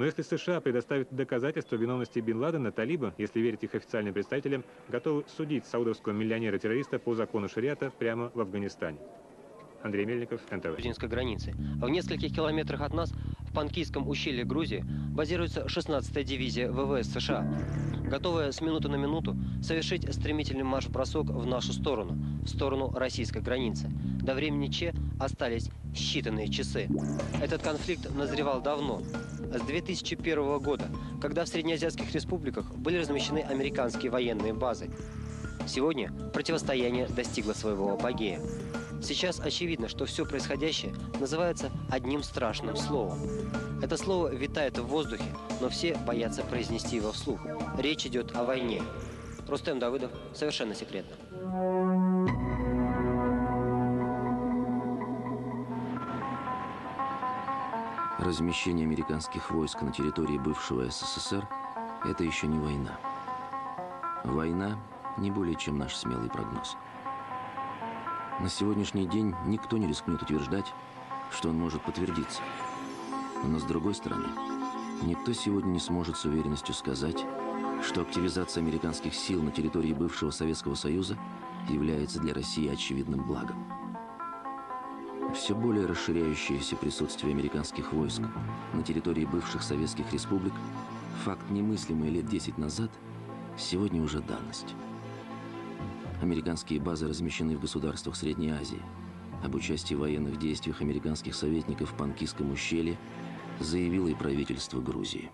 Но если США предоставит доказательства виновности Бен Ладена, талибы, если верить их официальным представителям, готовы судить саудовского миллионера-террориста по закону шариата прямо в Афганистане. Андрей Мельников, НТВ. Грузинской границы. В нескольких километрах от нас, в Панкийском ущелье Грузии, базируется 16-я дивизия ВВС США, готовая с минуты на минуту совершить стремительный марш-бросок в нашу сторону, в сторону российской границы. До времени Че остались считанные часы. Этот конфликт назревал давно, с 2001 года, когда в среднеазиатских республиках были размещены американские военные базы. Сегодня противостояние достигло своего апогея. Сейчас очевидно, что все происходящее называется одним страшным словом. Это слово витает в воздухе, но все боятся произнести его вслух. Речь идет о войне. Рустем Давыдов, совершенно секретно. Размещение американских войск на территории бывшего СССР – это еще не война. Война не более чем наш смелый прогноз. На сегодняшний день никто не рискнет утверждать, что он может подтвердиться. Но, с другой стороны, никто сегодня не сможет с уверенностью сказать, что активизация американских сил на территории бывшего Советского Союза является для России очевидным благом. Все более расширяющееся присутствие американских войск на территории бывших советских республик, факт немыслимый лет 10 назад, сегодня уже данность. Американские базы размещены в государствах Средней Азии. Об участии в военных действиях американских советников в Панкийском ущелье заявило и правительство Грузии.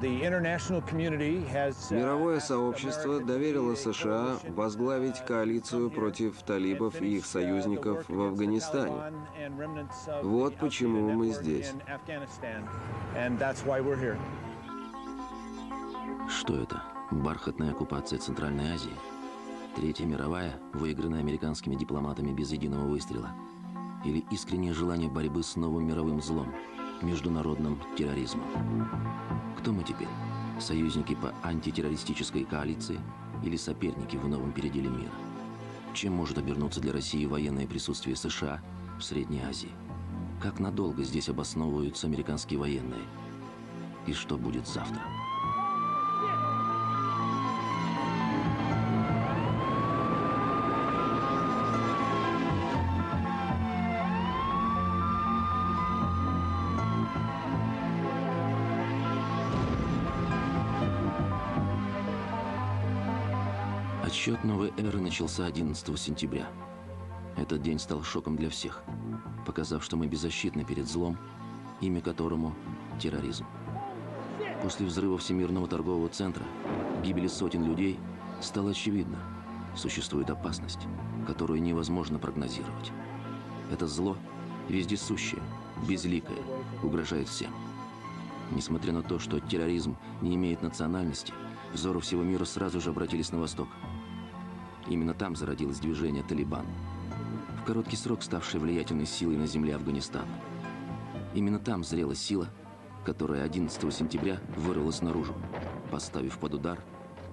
Мировое сообщество доверило США возглавить коалицию против талибов и их союзников в Афганистане. Вот почему мы здесь. Что это? Бархатная оккупация Центральной Азии? Третья мировая, выигранная американскими дипломатами без единого выстрела? Или искреннее желание борьбы с новым мировым злом, международным терроризмом? Кто мы теперь? Союзники по антитеррористической коалиции или соперники в новом переделе мира? Чем может обернуться для России военное присутствие США в Средней Азии? Как надолго здесь обосновываются американские военные? И что будет завтра? Отсчет новой эры начался 11 сентября. Этот день стал шоком для всех, показав, что мы беззащитны перед злом, имя которому – терроризм. После взрыва Всемирного торгового центра, гибели сотен людей, стало очевидно – существует опасность, которую невозможно прогнозировать. Это зло вездесущее, безликое, угрожает всем. Несмотря на то, что терроризм не имеет национальности, взоры всего мира сразу же обратились на восток. Именно там зародилось движение «Талибан», в короткий срок ставшее влиятельной силой на земле Афганистана. Именно там зрела сила, которая 11 сентября вырвалась наружу, поставив под удар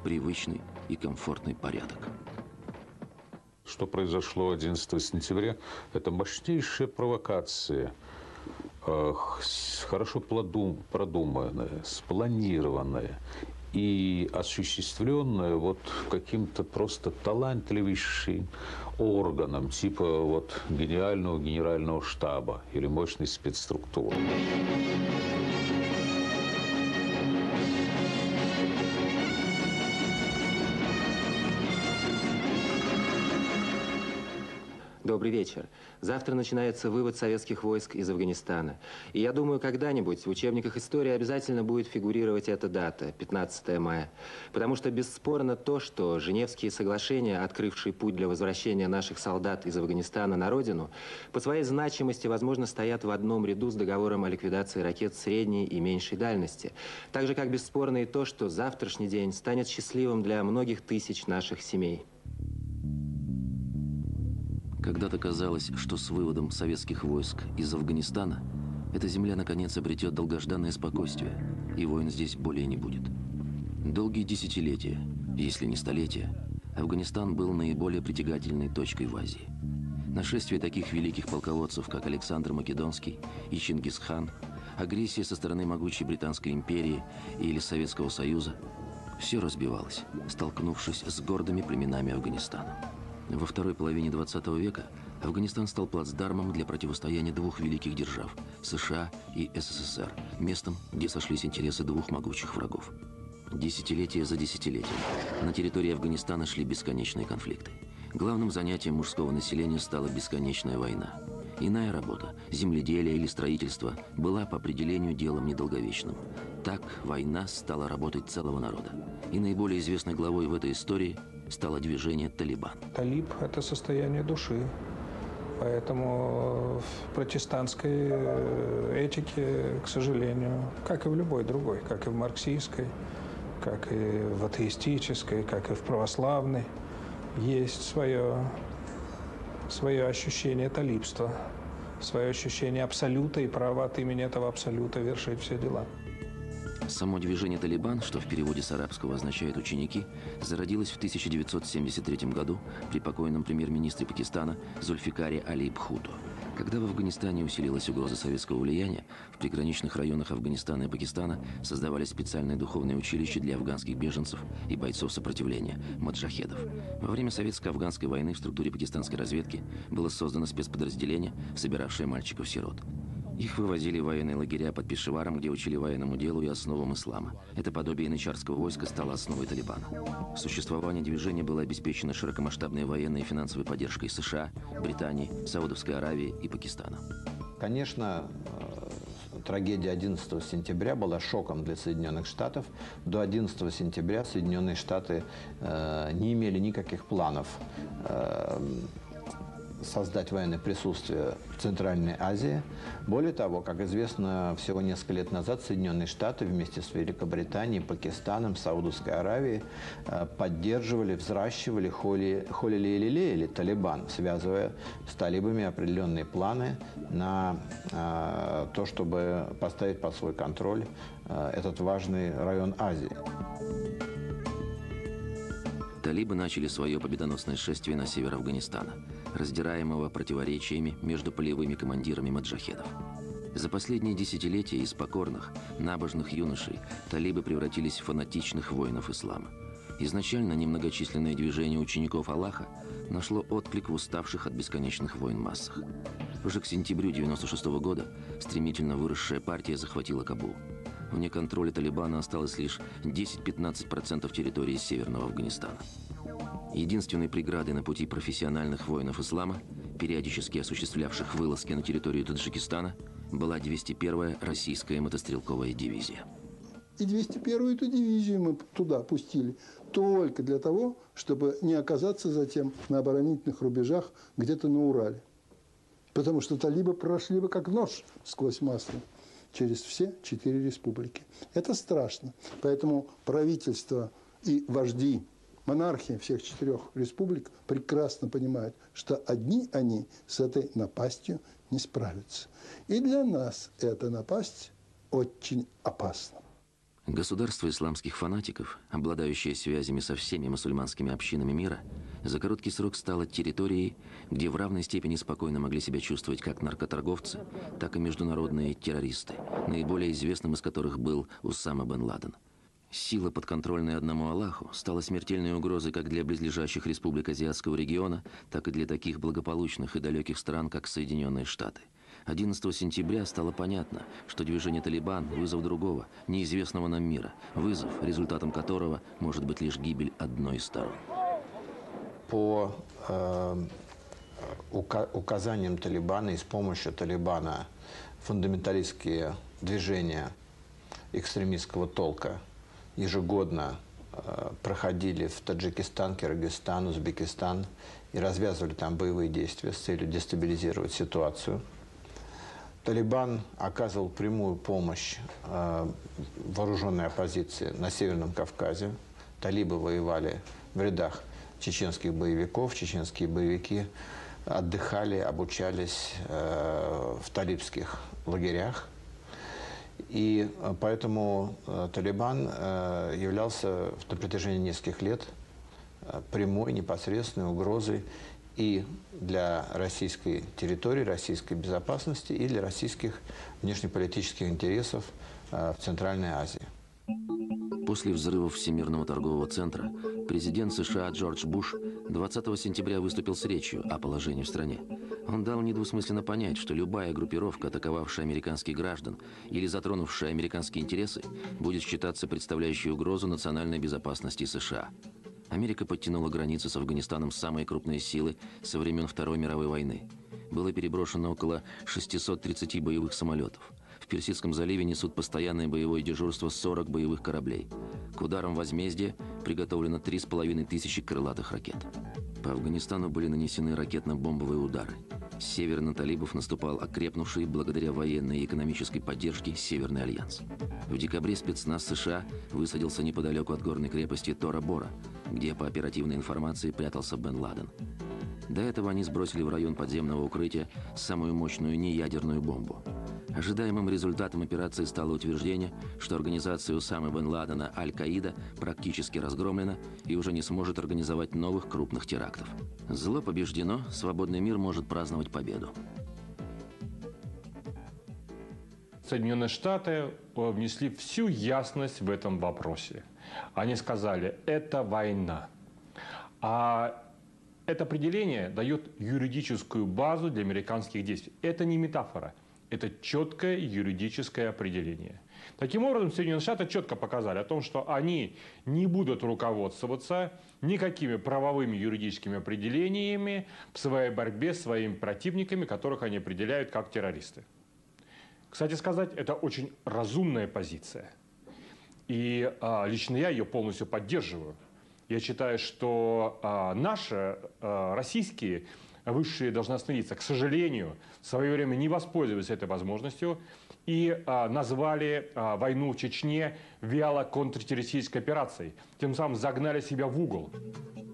привычный и комфортный порядок. Что произошло 11 сентября? Это мощнейшая провокация, хорошо продуманная, спланированная и осуществленное вот каким-то просто талантливейшим органом, типа вот гениального генерального штаба или мощной спецструктуры. Добрый вечер. Завтра начинается вывод советских войск из Афганистана. И я думаю, когда-нибудь в учебниках истории обязательно будет фигурировать эта дата, 15 мая. Потому что бесспорно то, что Женевские соглашения, открывшие путь для возвращения наших солдат из Афганистана на родину, по своей значимости, возможно, стоят в одном ряду с договором о ликвидации ракет средней и меньшей дальности. Так же, как бесспорно и то, что завтрашний день станет счастливым для многих тысяч наших семей. Когда-то казалось, что с выводом советских войск из Афганистана эта земля наконец обретет долгожданное спокойствие, и войн здесь более не будет. Долгие десятилетия, если не столетия, Афганистан был наиболее притягательной точкой в Азии. Нашествие таких великих полководцев, как Александр Македонский и Чингисхан, агрессия со стороны могучей Британской империи или Советского Союза, все разбивалось, столкнувшись с гордыми племенами Афганистана. Во второй половине 20 века Афганистан стал плацдармом для противостояния двух великих держав – США и СССР, местом, где сошлись интересы двух могучих врагов. Десятилетия за десятилетием на территории Афганистана шли бесконечные конфликты. Главным занятием мужского населения стала бесконечная война. Иная работа, земледелие или строительство, была по определению делом недолговечным. Так война стала работой целого народа. И наиболее известной главой в этой истории стало движение «Талибан». Талиб – это состояние души. Поэтому в протестантской этике, к сожалению, как и в любой другой, как и в марксистской, как и в атеистической, как и в православной, есть свое ощущение талибства, свое ощущение абсолюта и право от имени этого абсолюта вершить все дела. Само движение «Талибан», что в переводе с арабского означает «ученики», зародилось в 1973 году при покойном премьер-министре Пакистана Зульфикаре Али Бхутто. Когда в Афганистане усилилась угроза советского влияния, в приграничных районах Афганистана и Пакистана создавались специальные духовные училища для афганских беженцев и бойцов сопротивления – маджахедов. Во время советско-афганской войны в структуре пакистанской разведки было создано спецподразделение, собиравшее мальчиков-сирот. Их вывозили в военные лагеря под Пешеваром, где учили военному делу и основам ислама. Это подобие янычарского войска стало основой «Талибана». Существование движения было обеспечено широкомасштабной военной и финансовой поддержкой США, Британии, Саудовской Аравии и Пакистана. Конечно, трагедия 11 сентября была шоком для Соединенных Штатов. До 11 сентября Соединенные Штаты не имели никаких планов создать военное присутствие в Центральной Азии. Более того, как известно, всего несколько лет назад Соединенные Штаты вместе с Великобританией, Пакистаном, Саудовской Аравией поддерживали, взращивали, холили и лелеяли Талибан, связывая с талибами определенные планы на то, чтобы поставить под свой контроль этот важный район Азии. Талибы начали свое победоносное шествие на север Афганистана, раздираемого противоречиями между полевыми командирами маджахедов. За последние десятилетия из покорных, набожных юношей талибы превратились в фанатичных воинов ислама. Изначально немногочисленное движение учеников Аллаха нашло отклик в уставших от бесконечных войн массах. Уже к сентябрю 1996 года стремительно выросшая партия захватила Кабул. Вне контроля Талибана осталось лишь 10–15% территории Северного Афганистана. Единственной преградой на пути профессиональных воинов ислама, периодически осуществлявших вылазки на территорию Таджикистана, была 201-я российская мотострелковая дивизия. И 201-ю эту дивизию мы туда пустили только для того, чтобы не оказаться затем на оборонительных рубежах где-то на Урале. Потому что талибы прошли бы как нож сквозь масло через все 4 республики. Это страшно. Поэтому правительство и вожди, монархи всех 4 республик прекрасно понимают, что одни они с этой напастью не справятся. И для нас эта напасть очень опасна. Государство исламских фанатиков, обладающее связями со всеми мусульманскими общинами мира, за короткий срок стало территорией, где в равной степени спокойно могли себя чувствовать как наркоторговцы, так и международные террористы, наиболее известным из которых был Усама бен Ладен. Сила, подконтрольная одному Аллаху, стала смертельной угрозой как для близлежащих республик Азиатского региона, так и для таких благополучных и далеких стран, как Соединенные Штаты. 11 сентября стало понятно, что движение «Талибан» – вызов другого, неизвестного нам мира, вызов, результатом которого может быть лишь гибель одной из сторон. По указаниям «Талибана» и с помощью «Талибана» фундаменталистские движения экстремистского толка ежегодно проходили в Таджикистан, Кыргызстан, Узбекистан и развязывали там боевые действия с целью дестабилизировать ситуацию. Талибан оказывал прямую помощь вооруженной оппозиции на Северном Кавказе. Талибы воевали в рядах чеченских боевиков. Чеченские боевики отдыхали, обучались в талибских лагерях. И поэтому Талибан являлся на протяжении нескольких лет прямой, непосредственной угрозой и для российской территории, российской безопасности, и для российских внешнеполитических интересов в Центральной Азии. После взрывов Всемирного торгового центра президент США Джордж Буш 20 сентября выступил с речью о положении в стране. Он дал недвусмысленно понять, что любая группировка, атаковавшая американских граждан или затронувшая американские интересы, будет считаться представляющей угрозу национальной безопасности США. Америка подтянула границы с Афганистаном самые крупные силы со времен Второй мировой войны. Было переброшено около 630 боевых самолетов. В Персидском заливе несут постоянное боевое дежурство 40 боевых кораблей. К ударам возмездия приготовлено 3500 крылатых ракет. По Афганистану были нанесены ракетно-бомбовые удары. С севера на талибов наступал окрепнувший благодаря военной и экономической поддержке Северный альянс. В декабре спецназ США высадился неподалеку от горной крепости Тора-Бора, где по оперативной информации прятался Бен Ладен. До этого они сбросили в район подземного укрытия самую мощную неядерную бомбу. Ожидаемым результатом операции стало утверждение, что организация Усамы бен Ладена Аль-Каида практически разгромлена и уже не сможет организовать новых крупных терактов. Зло побеждено, свободный мир может праздновать победу. Соединенные Штаты внесли всю ясность в этом вопросе. Они сказали, это война. А это определение дает юридическую базу для американских действий. Это не метафора. Это четкое юридическое определение. Таким образом, Соединенные Штаты четко показали о том, что они не будут руководствоваться никакими правовыми юридическими определениями в своей борьбе с своими противниками, которых они определяют как террористы. Кстати сказать, это очень разумная позиция. И лично я ее полностью поддерживаю. Я считаю, что наши российские высшие должностные лица, к сожалению, в свое время не воспользовались этой возможностью и назвали войну в Чечне вяло-контртеррористической операцией. Тем самым загнали себя в угол.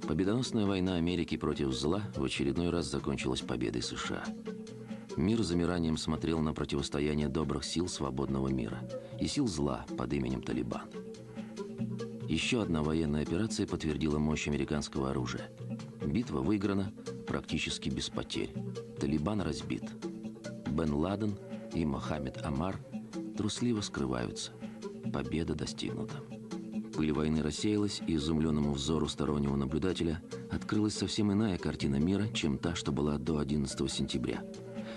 Победоносная война Америки против зла в очередной раз закончилась победой США. Мир замиранием смотрел на противостояние добрых сил свободного мира и сил зла под именем Талибан. Еще одна военная операция подтвердила мощь американского оружия. Битва выиграна практически без потерь. Талибан разбит. Бен Ладен и Мохаммед Омар трусливо скрываются. Победа достигнута. Пыль войны рассеялась, и изумленному взору стороннего наблюдателя открылась совсем иная картина мира, чем та, что была до 11 сентября.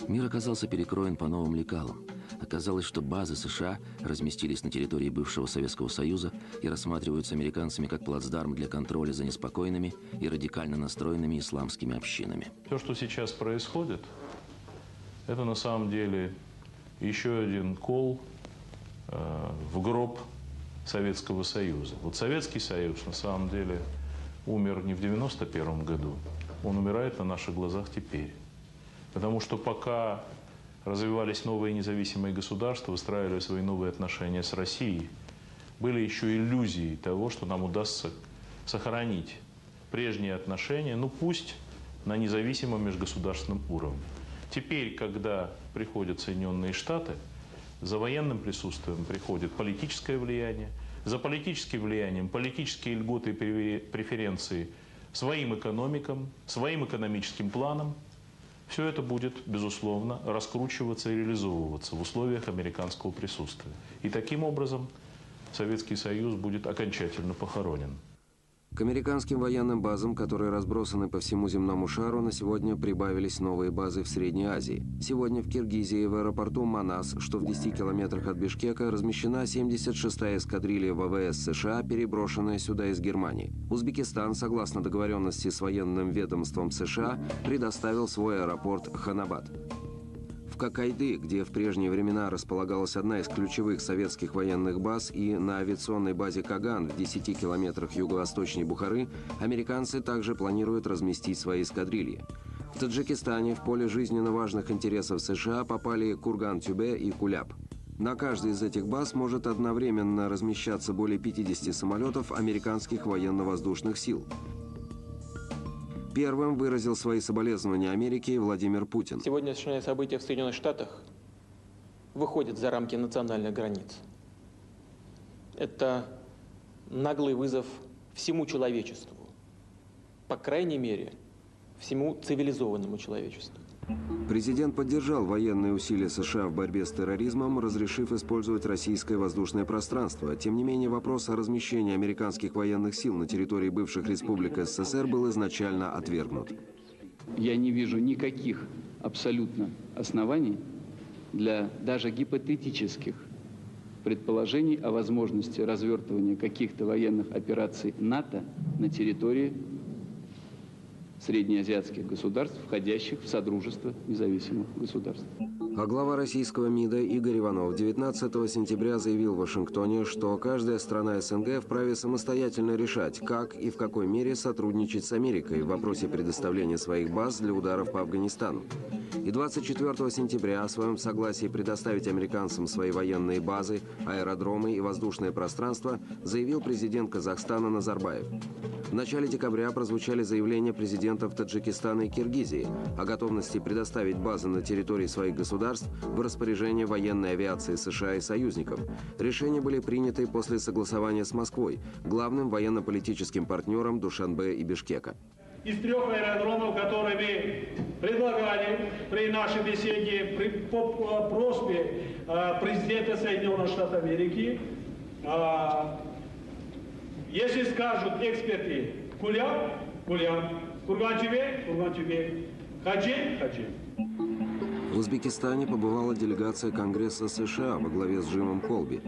Мир оказался перекроен по новым лекалам. Оказалось, что базы США разместились на территории бывшего Советского Союза и рассматриваются американцами как плацдарм для контроля за неспокойными и радикально настроенными исламскими общинами. Все, что сейчас происходит, это на самом деле еще один кол в гроб Советского Союза. Вот Советский Союз на самом деле умер не в 1991 году, он умирает на наших глазах теперь. Потому что пока развивались новые независимые государства, выстраивали свои новые отношения с Россией, были еще иллюзии того, что нам удастся сохранить прежние отношения, ну пусть на независимом межгосударственном уровне. Теперь, когда приходят Соединенные Штаты, за военным присутствием приходит политическое влияние, за политическим влиянием политические льготы и преференции своим экономикам, своим экономическим планам. Все это будет, безусловно, раскручиваться и реализовываться в условиях американского присутствия. И таким образом Советский Союз будет окончательно похоронен. К американским военным базам, которые разбросаны по всему земному шару, на сегодня прибавились новые базы в Средней Азии. Сегодня в Киргизии в аэропорту Манас, что в 10 километрах от Бишкека, размещена 76-я эскадрилья ВВС США, переброшенная сюда из Германии. Узбекистан, согласно договоренности с военным ведомством США, предоставил свой аэропорт Ханабад. В Кокайды, где в прежние времена располагалась одна из ключевых советских военных баз, и на авиационной базе Каган в 10 километрах юго-восточней Бухары, американцы также планируют разместить свои эскадрильи. В Таджикистане в поле жизненно важных интересов США попали Курган-Тюбе и Куляб. На каждой из этих баз может одновременно размещаться более 50 самолетов американских военно-воздушных сил. Первым выразил свои соболезнования Америке Владимир Путин. Сегодняшние события в Соединенных Штатах выходят за рамки национальных границ. Это наглый вызов всему человечеству, по крайней мере, всему цивилизованному человечеству. Президент поддержал военные усилия США в борьбе с терроризмом, разрешив использовать российское воздушное пространство. Тем не менее, вопрос о размещении американских военных сил на территории бывших республик СССР был изначально отвергнут. Я не вижу никаких абсолютно оснований для даже гипотетических предположений о возможности развертывания каких-то военных операций НАТО на территории среднеазиатских государств, входящих в Содружество независимых государств. А глава российского МИДа Игорь Иванов 19 сентября заявил в Вашингтоне, что каждая страна СНГ вправе самостоятельно решать, как и в какой мере сотрудничать с Америкой в вопросе предоставления своих баз для ударов по Афганистану. И 24 сентября о своем согласии предоставить американцам свои военные базы, аэродромы и воздушное пространство заявил президент Казахстана Назарбаев. В начале декабря прозвучали заявления президентов Таджикистана и Киргизии о готовности предоставить базы на территории своих государств в распоряжение военной авиации США и союзников. Решения были приняты после согласования с Москвой, главным военно-политическим партнером Душанбе и Бишкека. Из трех аэродромов, которые мы предлагали при нашей беседе по просьбе президента Соединенных Штатов Америки, если скажут эксперты Кулян, Кулян, Курганчебе, Курганчебе, Хаджи, Хаджи. В Узбекистане побывала делегация Конгресса США во главе с Джимом Колби.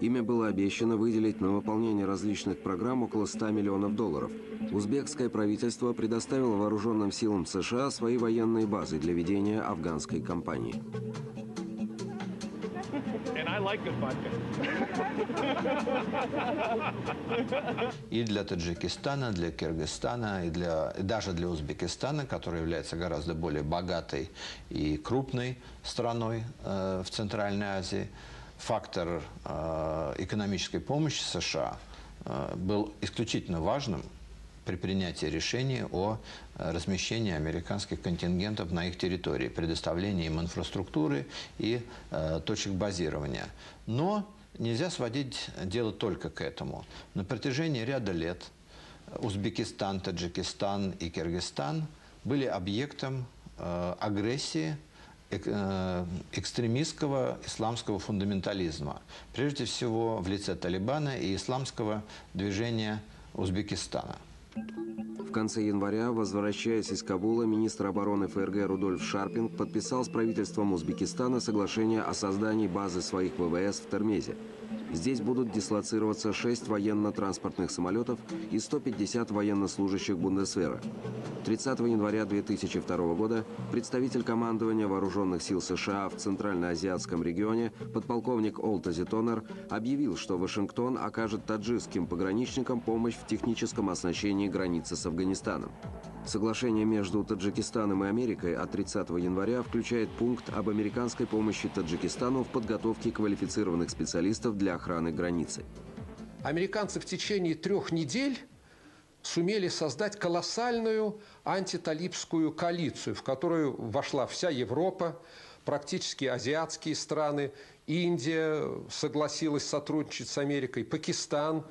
Ими было обещано выделить на выполнение различных программ около 100 миллионов долларов. Узбекское правительство предоставило вооруженным силам США свои военные базы для ведения афганской кампании. И для Таджикистана, для Киргизстана, и даже для Узбекистана, который является гораздо более богатой и крупной страной в Центральной Азии, фактор экономической помощи США был исключительно важным при принятии решения о размещении американских контингентов на их территории, предоставлении им инфраструктуры и точек базирования. Но нельзя сводить дело только к этому. На протяжении ряда лет Узбекистан, Таджикистан и Киргизстан были объектом агрессии экстремистского исламского фундаментализма, прежде всего в лице Талибана и исламского движения Узбекистана. В конце января, возвращаясь из Кабула, министр обороны ФРГ Рудольф Шарпинг подписал с правительством Узбекистана соглашение о создании базы своих ВВС в Термезе. Здесь будут дислоцироваться 6 военно-транспортных самолетов и 150 военнослужащих Бундесвера. 30 января 2002 года представитель командования Вооруженных сил США в Центральноазиатском регионе подполковник Олтази Тонер объявил, что Вашингтон окажет таджикским пограничникам помощь в техническом оснащении границы с Афганистаном. Соглашение между Таджикистаном и Америкой от 30 января включает пункт об американской помощи Таджикистану в подготовке квалифицированных специалистов для охраны границы. Американцы в течение 3 недель сумели создать колоссальную антиталибскую коалицию, в которую вошла вся Европа, практически азиатские страны, Индия согласилась сотрудничать с Америкой, Пакистан.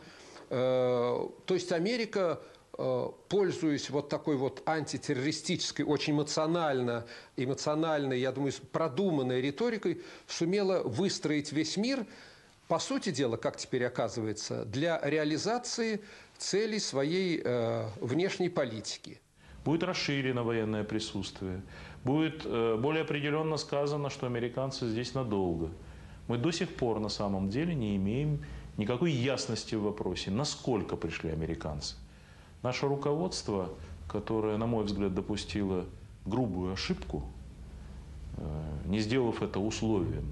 То есть Америка, пользуясь вот такой вот антитеррористической, очень эмоциональной, я думаю, продуманной риторикой, сумела выстроить весь мир, по сути дела, как теперь оказывается, для реализации целей своей внешней политики. Будет расширено военное присутствие, будет более определенно сказано, что американцы здесь надолго. Мы до сих пор на самом деле не имеем никакой ясности в вопросе, насколько пришли американцы. Наше руководство, которое, на мой взгляд, допустило грубую ошибку, не сделав это условием,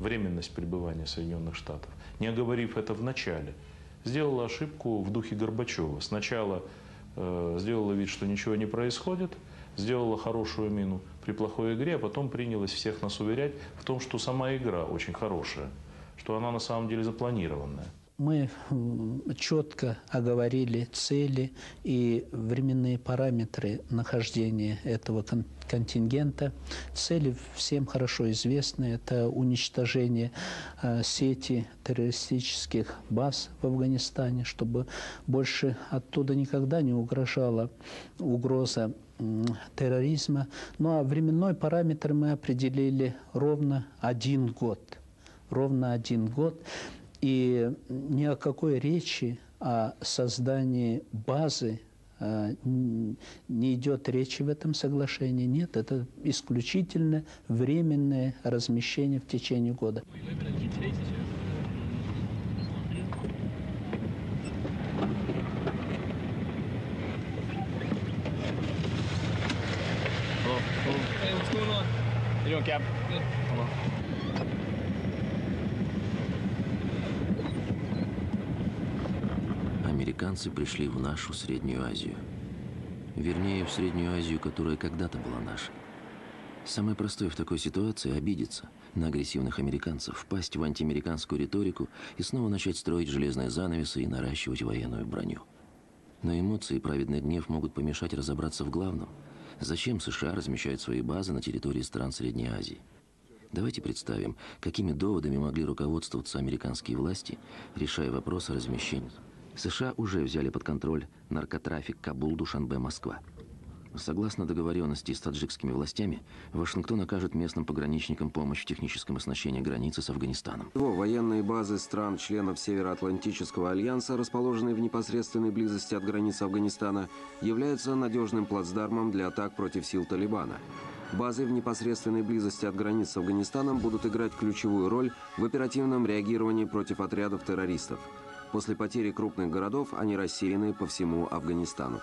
временность пребывания Соединенных Штатов, не оговорив это в начале, сделало ошибку в духе Горбачева. Сначала сделало вид, что ничего не происходит, сделала хорошую мину при плохой игре, а потом принялась всех нас уверять в том, что сама игра очень хорошая, что она на самом деле запланированная. мы четко оговорили цели и временные параметры нахождения этого контингента. Цели всем хорошо известны. Это уничтожение сети террористических баз в Афганистане, чтобы больше оттуда никогда не угрожала угроза терроризма. Ну а временной параметр мы определили ровно 1 год. Ровно 1 год. И ни о какой речи о создании базы не идет речи в этом соглашении. Нет, это исключительно временное размещение в течение года. Американцы пришли в нашу Среднюю Азию. Вернее, в Среднюю Азию, которая когда-то была нашей. Самое простое в такой ситуации – обидеться на агрессивных американцев, впасть в антиамериканскую риторику и снова начать строить железные занавесы и наращивать военную броню. Но эмоции и праведный гнев могут помешать разобраться в главном. Зачем США размещают свои базы на территории стран Средней Азии? Давайте представим, какими доводами могли руководствоваться американские власти, решая вопрос о размещении. США уже взяли под контроль наркотрафик Кабул, Душанбе, Москва. Согласно договоренности с таджикскими властями, Вашингтон окажет местным пограничникам помощь в техническом оснащении границы с Афганистаном. Военные базы стран-членов Североатлантического альянса, расположенные в непосредственной близости от границы Афганистана, являются надежным плацдармом для атак против сил Талибана. Базы в непосредственной близости от границ с Афганистаном будут играть ключевую роль в оперативном реагировании против отрядов террористов. После потери крупных городов они рассеяны по всему Афганистану.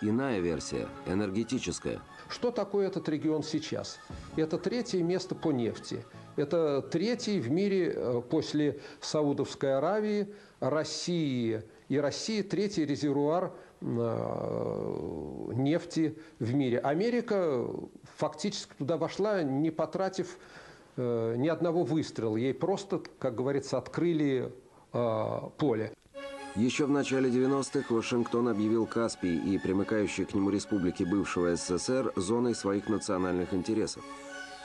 Иная версия, энергетическая. Что такое этот регион сейчас? Это 3-е место по нефти. Это 3-й в мире после Саудовской Аравии, России. И Россия 3-й резервуар нефти в мире. Америка фактически туда вошла, не потратив ни одного выстрела. Ей просто, как говорится, открыли поле. Еще в начале 90-х Вашингтон объявил Каспий и примыкающие к нему республики бывшего СССР зоной своих национальных интересов.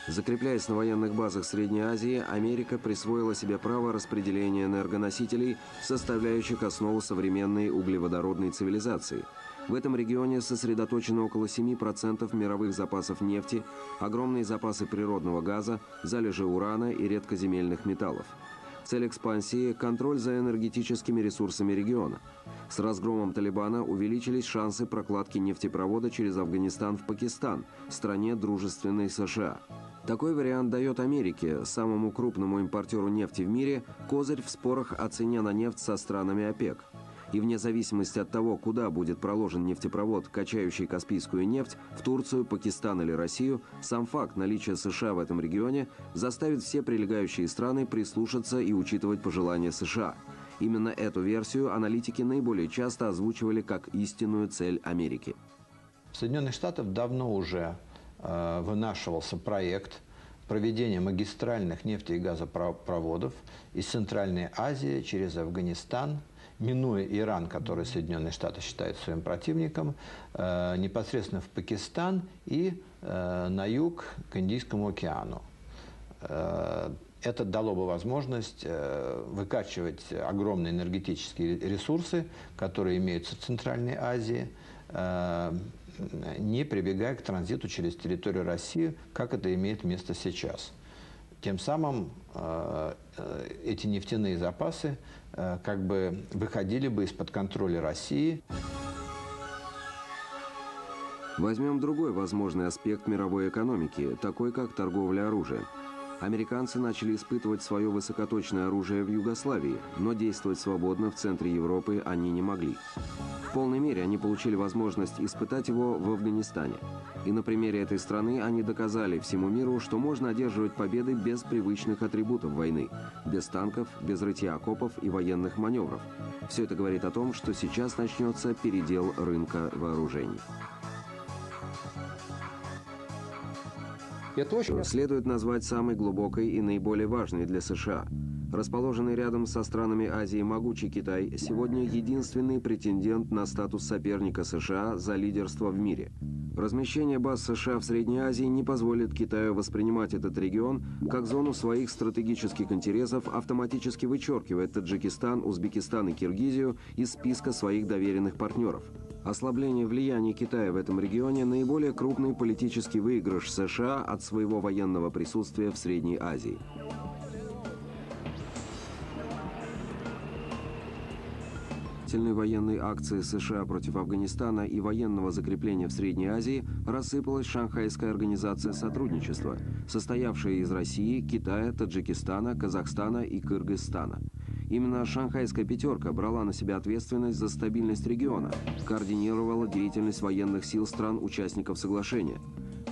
Закрепляясь на военных базах Средней Азии, Америка присвоила себе право распределения энергоносителей, составляющих основу современной углеводородной цивилизации. В этом регионе сосредоточено около 7% мировых запасов нефти, огромные запасы природного газа, залежи урана и редкоземельных металлов. Цель экспансии – контроль за энергетическими ресурсами региона. С разгромом Талибана увеличились шансы прокладки нефтепровода через Афганистан в Пакистан, стране дружественной США. Такой вариант дает Америке, самому крупному импортеру нефти в мире, козырь в спорах о цене на нефть со странами ОПЕК. И вне зависимости от того, куда будет проложен нефтепровод, качающий каспийскую нефть, в Турцию, Пакистан или Россию, сам факт наличия США в этом регионе заставит все прилегающие страны прислушаться и учитывать пожелания США. Именно эту версию аналитики наиболее часто озвучивали как истинную цель Америки. В Соединенных Штатах давно уже вынашивался проект проведение магистральных нефти- и газопроводов из Центральной Азии через Афганистан, минуя Иран, который Соединенные Штаты считают своим противником, непосредственно в Пакистан и на юг к Индийскому океану. Это дало бы возможность выкачивать огромные энергетические ресурсы, которые имеются в Центральной Азии, не прибегая к транзиту через территорию России, как это имеет место сейчас. Тем самым эти нефтяные запасы как бы выходили бы из-под контроля России. Возьмем другой возможный аспект мировой экономики, такой как торговля оружием. Американцы начали испытывать свое высокоточное оружие в Югославии, но действовать свободно в центре Европы они не могли. В полной мере они получили возможность испытать его в Афганистане. И на примере этой страны они доказали всему миру, что можно одерживать победы без привычных атрибутов войны, без танков, без рытья окопов и военных маневров. Все это говорит о том, что сейчас начнется передел рынка вооружений. Следует назвать самой глубокой и наиболее важной для США. Расположенный рядом со странами Азии могучий Китай сегодня единственный претендент на статус соперника США за лидерство в мире. Размещение баз США в Средней Азии не позволит Китаю воспринимать этот регион как зону своих стратегических интересов, автоматически вычеркивая Таджикистан, Узбекистан и Киргизию из списка своих доверенных партнеров. Ослабление влияния Китая в этом регионе – наиболее крупный политический выигрыш США от своего военного присутствия в Средней Азии. Военной акции США против Афганистана и военного закрепления в Средней Азии рассыпалась Шанхайская организация сотрудничества, состоявшая из России, Китая, Таджикистана, Казахстана и Кыргызстана. Именно Шанхайская пятерка брала на себя ответственность за стабильность региона, координировала деятельность военных сил стран-участников соглашения.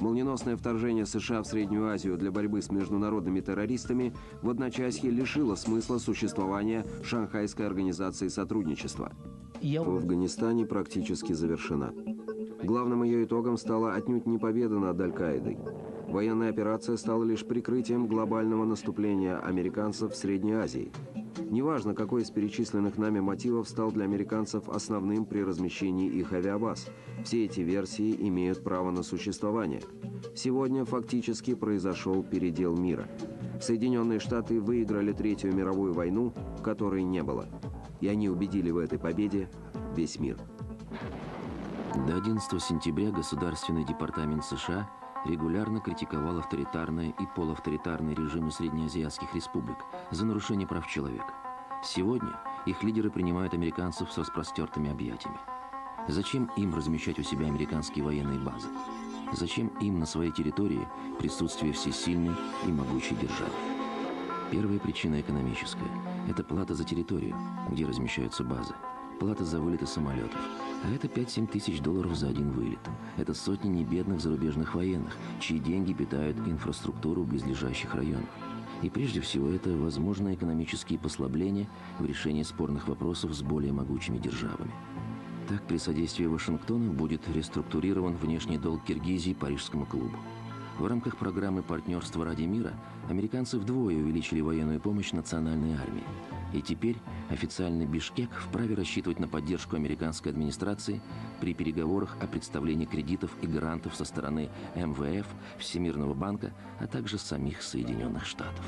Молниеносное вторжение США в Среднюю Азию для борьбы с международными террористами в одночасье лишило смысла существования Шанхайской организации сотрудничества. В Афганистане практически завершена. Главным ее итогом стала отнюдь не победа над Аль-Каидой. Военная операция стала лишь прикрытием глобального наступления американцев в Средней Азии. Неважно, какой из перечисленных нами мотивов стал для американцев основным при размещении их авиабаз. Все эти версии имеют право на существование. Сегодня фактически произошел передел мира. Соединенные Штаты выиграли Третью мировую войну, которой не было. И они убедили в этой победе весь мир. До 11 сентября Государственный департамент США регулярно критиковал авторитарные и полуавторитарные режимы среднеазиатских республик за нарушение прав человека. Сегодня их лидеры принимают американцев с распростертыми объятиями. Зачем им размещать у себя американские военные базы? Зачем им на своей территории присутствие всесильной и могучей державы? Первая причина экономическая – это плата за территорию, где размещаются базы, плата за вылеты самолетов. А это 5-7 тысяч долларов за один вылет. Это сотни небедных зарубежных военных, чьи деньги питают инфраструктуру близлежащих районов. И прежде всего это возможные экономические послабления в решении спорных вопросов с более могучими державами. Так, при содействии Вашингтона будет реструктурирован внешний долг Киргизии Парижскому клубу. В рамках программы «Партнерство ради мира» американцы вдвое увеличили военную помощь национальной армии. И теперь официальный Бишкек вправе рассчитывать на поддержку американской администрации при переговорах о представлении кредитов и грантов со стороны МВФ, Всемирного банка, а также самих Соединенных Штатов.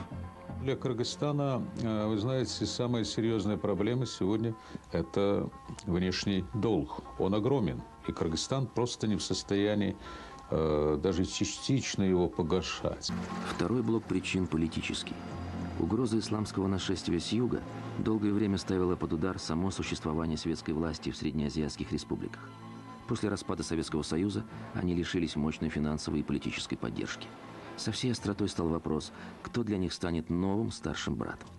Для Кыргызстана, вы знаете, самая серьезная проблема сегодня – это внешний долг. Он огромен, и Кыргызстан просто не в состоянии даже частично его погашать. Второй блок причин политический. Угроза исламского нашествия с юга долгое время ставила под удар само существование светской власти в среднеазиатских республиках. После распада Советского Союза они лишились мощной финансовой и политической поддержки. Со всей остротой стал вопрос, кто для них станет новым старшим братом.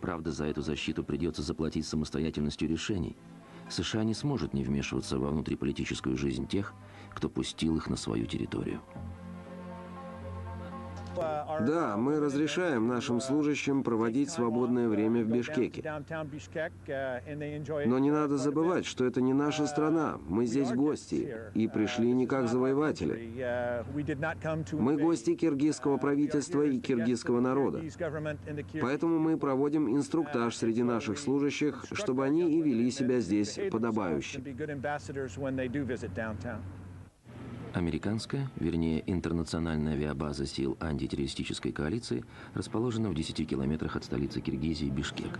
Правда, за эту защиту придется заплатить самостоятельностью решений. США не сможет не вмешиваться во внутриполитическую жизнь тех, кто пустил их на свою территорию. Да, мы разрешаем нашим служащим проводить свободное время в Бишкеке. Но не надо забывать, что это не наша страна. Мы здесь гости и пришли не как завоеватели. Мы гости киргизского правительства и киргизского народа. Поэтому мы проводим инструктаж среди наших служащих, чтобы они и вели себя здесь подобающе. Американская, вернее, интернациональная авиабаза сил антитеррористической коалиции расположена в 10 километрах от столицы Киргизии Бишкек.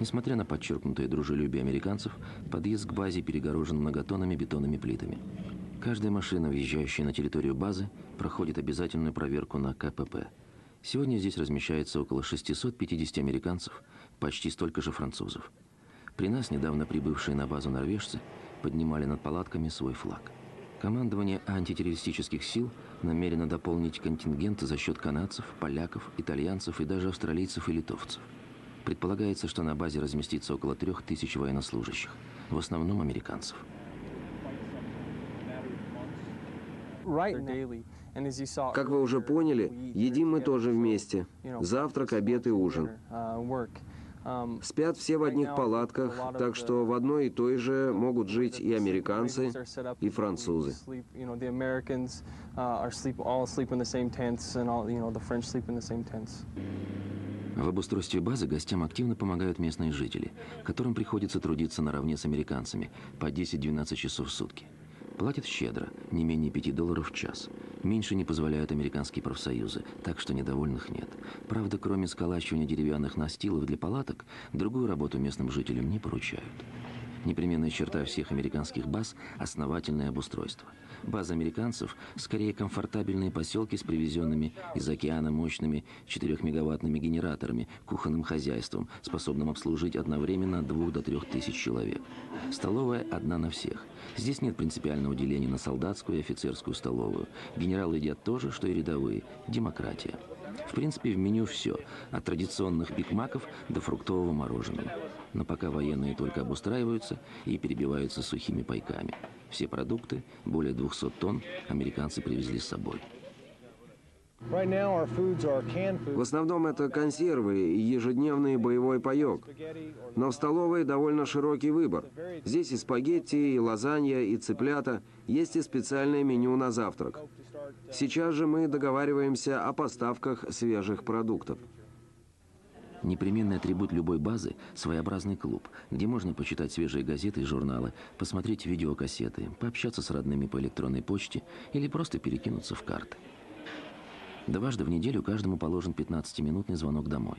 Несмотря на подчеркнутое дружелюбие американцев, подъезд к базе перегорожен многотонными бетонными плитами. Каждая машина, въезжающая на территорию базы, проходит обязательную проверку на КПП. Сегодня здесь размещается около 650 американцев, почти столько же французов. При нас недавно прибывшие на базу норвежцы поднимали над палатками свой флаг. Командование антитеррористических сил намерено дополнить контингент за счет канадцев, поляков, итальянцев и даже австралийцев и литовцев. Предполагается, что на базе разместится около 3000 военнослужащих, в основном американцев. Как вы уже поняли, едим мы тоже вместе. Завтрак, обед и ужин. Спят все в одних палатках, так что в одной и той же могут жить и американцы, и французы. В обустройстве базы гостям активно помогают местные жители, которым приходится трудиться наравне с американцами по 10-12 часов в сутки. Платят щедро, не менее $5 в час. Меньше не позволяют американские профсоюзы, так что недовольных нет. Правда, кроме сколачивания деревянных настилов для палаток, другую работу местным жителям не поручают. Непременная черта всех американских баз – основательное обустройство. Базы американцев – скорее комфортабельные поселки с привезенными из океана мощными 4-мегаваттными генераторами, кухонным хозяйством, способным обслужить одновременно от 2 до 3 тысяч человек. Столовая одна на всех. Здесь нет принципиального деления на солдатскую и офицерскую столовую. Генералы едят то же, что и рядовые. Демократия. В принципе, в меню все, от традиционных бигмаков до фруктового мороженого. Но пока военные только обустраиваются и перебиваются сухими пайками. Все продукты, более 200 тонн, американцы привезли с собой. В основном это консервы и ежедневный боевой паёк. Но в столовой довольно широкий выбор. Здесь и спагетти, и лазанья, и цыплята. Есть и специальное меню на завтрак. Сейчас же мы договариваемся о поставках свежих продуктов. Непременный атрибут любой базы – своеобразный клуб, где можно почитать свежие газеты и журналы, посмотреть видеокассеты, пообщаться с родными по электронной почте или просто перекинуться в карты. Дважды в неделю каждому положен 15-минутный звонок домой.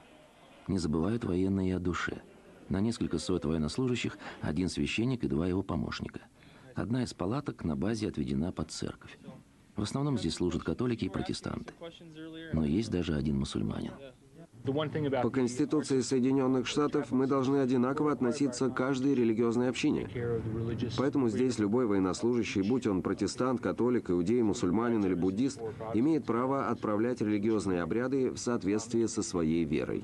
Не забывают военные о душе. На несколько сот военнослужащих один священник и два его помощника. Одна из палаток на базе отведена под церковь. В основном здесь служат католики и протестанты. Но есть даже один мусульманин. По Конституции Соединенных Штатов мы должны одинаково относиться к каждой религиозной общине. Поэтому здесь любой военнослужащий, будь он протестант, католик, иудей, мусульманин или буддист, имеет право отправлять религиозные обряды в соответствии со своей верой.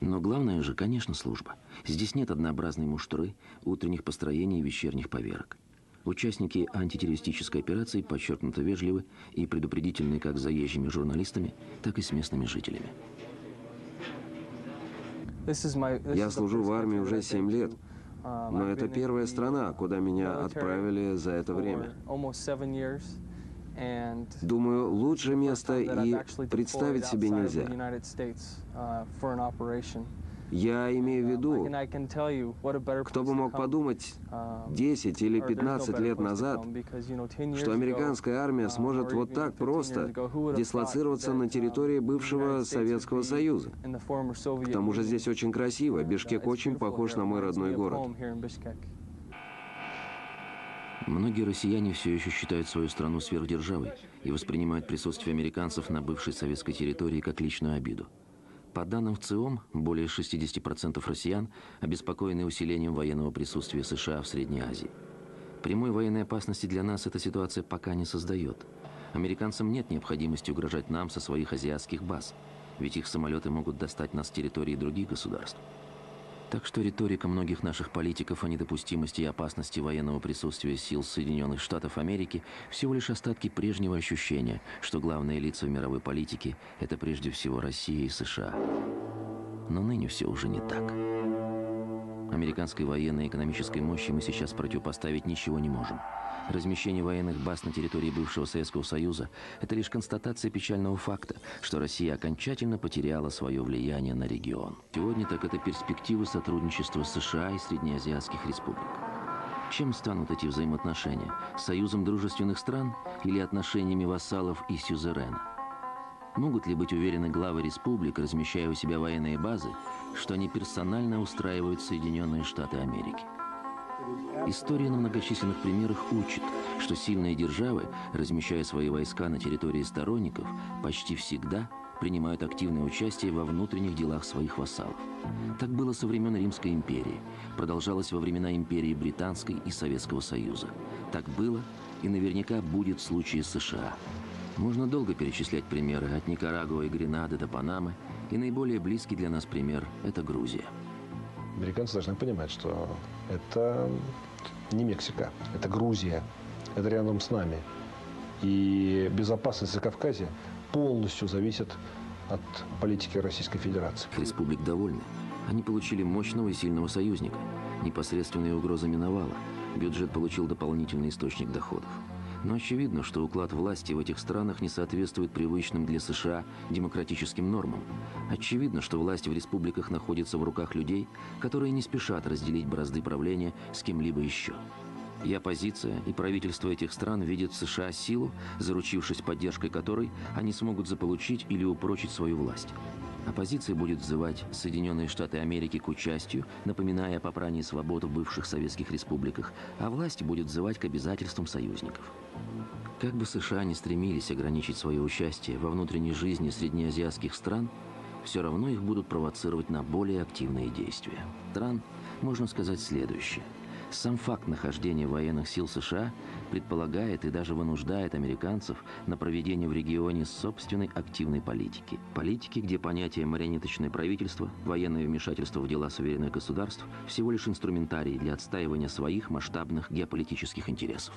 Но главное же, конечно, служба. Здесь нет однообразной муштры, утренних построений и вечерних поверок. Участники антитеррористической операции подчеркнуто вежливы и предупредительны как с заезжими журналистами, так и с местными жителями. Я служу в армии уже 7 лет, но это первая страна, куда меня отправили за это время. Думаю, лучше места и представить себе нельзя. Я имею в виду, кто бы мог подумать 10 или 15 лет назад, что американская армия сможет вот так просто дислоцироваться на территории бывшего Советского Союза. К тому же здесь очень красиво, Бишкек очень похож на мой родной город. Многие россияне все еще считают свою страну сверхдержавой и воспринимают присутствие американцев на бывшей советской территории как личную обиду. По данным ВЦИОМ, более 60% россиян обеспокоены усилением военного присутствия США в Средней Азии. Прямой военной опасности для нас эта ситуация пока не создает. Американцам нет необходимости угрожать нам со своих азиатских баз, ведь их самолеты могут достать нас с территории других государств. Так что риторика многих наших политиков о недопустимости и опасности военного присутствия сил Соединенных Штатов Америки всего лишь остатки прежнего ощущения, что главные лица в мировой политике – это прежде всего Россия и США. Но ныне все уже не так. Американской военной и экономической мощи мы сейчас противопоставить ничего не можем. Размещение военных баз на территории бывшего Советского Союза – это лишь констатация печального факта, что Россия окончательно потеряла свое влияние на регион. Сегодня так это перспективы сотрудничества США и среднеазиатских республик. Чем станут эти взаимоотношения? Союзом дружественных стран или отношениями вассалов и сюзерена? Могут ли быть уверены главы республик, размещая у себя военные базы, что они персонально устраивают Соединенные Штаты Америки? История на многочисленных примерах учит, что сильные державы, размещая свои войска на территории сторонников, почти всегда принимают активное участие во внутренних делах своих вассалов. Так было со времен Римской империи, продолжалось во времена империи Британской и Советского Союза. Так было и наверняка будет в случае США. Можно долго перечислять примеры от Никарагуа и Гренады до Панамы, и наиболее близкий для нас пример – это Грузия. Американцы должны понимать, что это не Мексика, это Грузия, это рядом с нами. И безопасность Закавказья полностью зависит от политики Российской Федерации. Республик довольны. Они получили мощного и сильного союзника. Непосредственная угроза миновала. Бюджет получил дополнительный источник доходов. Но очевидно, что уклад власти в этих странах не соответствует привычным для США демократическим нормам. Очевидно, что власть в республиках находится в руках людей, которые не спешат разделить бразды правления с кем-либо еще. И оппозиция, и правительство этих стран видят в США силу, заручившись поддержкой которой они смогут заполучить или упрочить свою власть. Оппозиция будет взывать Соединенные Штаты Америки к участию, напоминая о попрании свобод в бывших советских республиках, а власть будет взывать к обязательствам союзников. Как бы США ни стремились ограничить свое участие во внутренней жизни среднеазиатских стран, все равно их будут провоцировать на более активные действия. Стран можно сказать следующее. Сам факт нахождения военных сил США предполагает и даже вынуждает американцев на проведение в регионе собственной активной политики. Политики, где понятие марионеточное правительство, военное вмешательство в дела суверенных государств всего лишь инструментарий для отстаивания своих масштабных геополитических интересов.